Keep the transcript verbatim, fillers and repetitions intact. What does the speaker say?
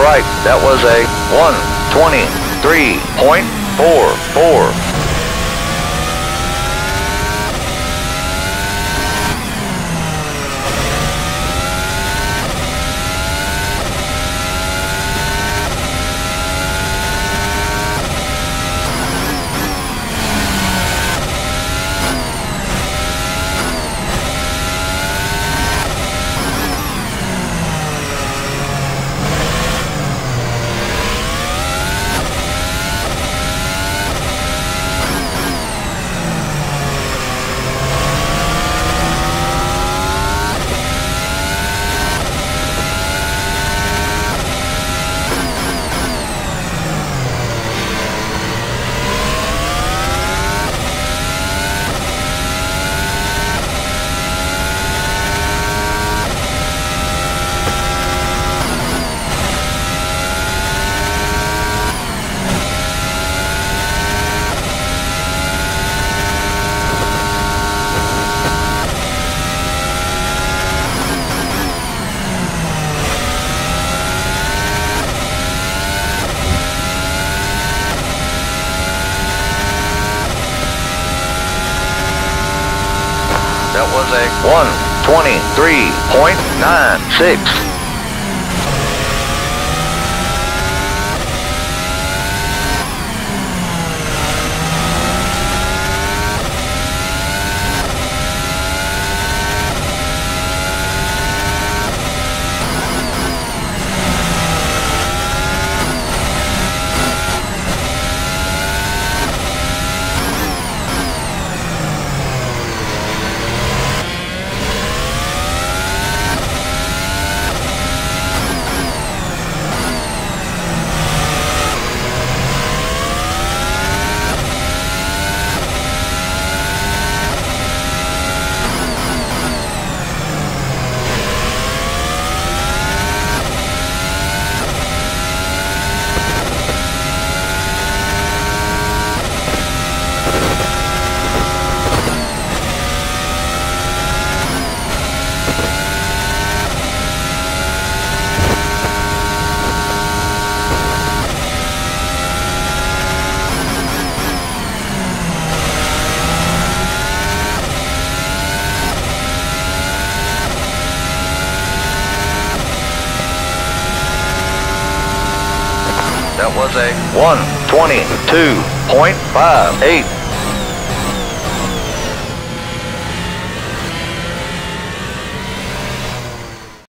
All right, that was a one twenty-three point four four. That was a one twenty-three point nine six. That was a one twenty-two point five eight.